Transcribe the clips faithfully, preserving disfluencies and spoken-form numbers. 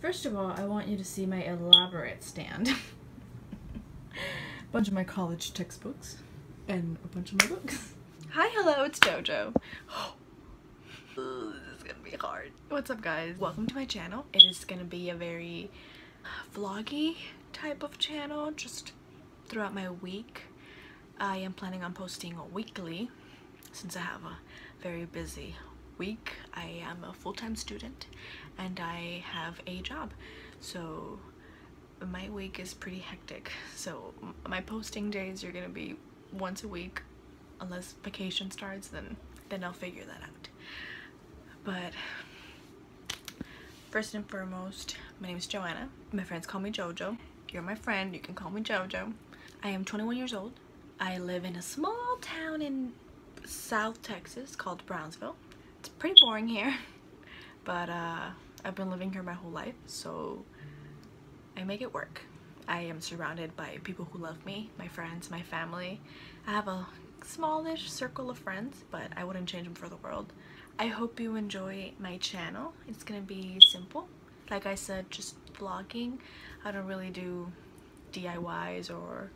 First of all, I want you to see my elaborate stand. A bunch of my college textbooks and a bunch of my books. Hi, hello, it's Jojo. Ooh, this is gonna be hard. What's up, guys? Welcome to my channel. It is gonna be a very vloggy type of channel. Just throughout my week, I am planning on posting weekly since I have a very busy week. I am a full-time student and I have a job, so my week is pretty hectic. So my posting days are gonna be once a week, unless vacation starts, then then I'll figure that out. But first and foremost, my name is Joanna. My friends call me Jojo. You're my friend, you can call me Jojo. I am twenty-one years old. I live in a small town in South Texas called Brownsville. It's pretty boring here, but uh, I've been living here my whole life, so I make it work. I am surrounded by people who love me, my friends, my family. I have a smallish circle of friends, but I wouldn't change them for the world. I hope you enjoy my channel. It's gonna be simple. Like I said, just vlogging. I don't really do D I Ys or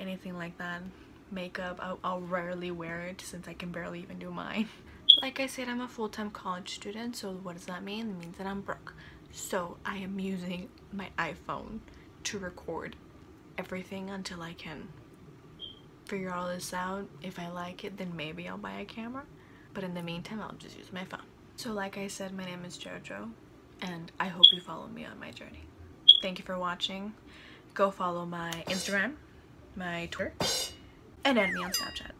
anything like that. Makeup, I'll, I'll rarely wear it since I can barely even do mine. Like I said, I'm a full-time college student, so what does that mean? It means that I'm broke. So I am using my iPhone to record everything until I can figure all this out. If I like it, then maybe I'll buy a camera. But in the meantime, I'll just use my phone. So like I said, my name is Jojo, and I hope you follow me on my journey. Thank you for watching. Go follow my Instagram, my Twitter, and add me on Snapchat.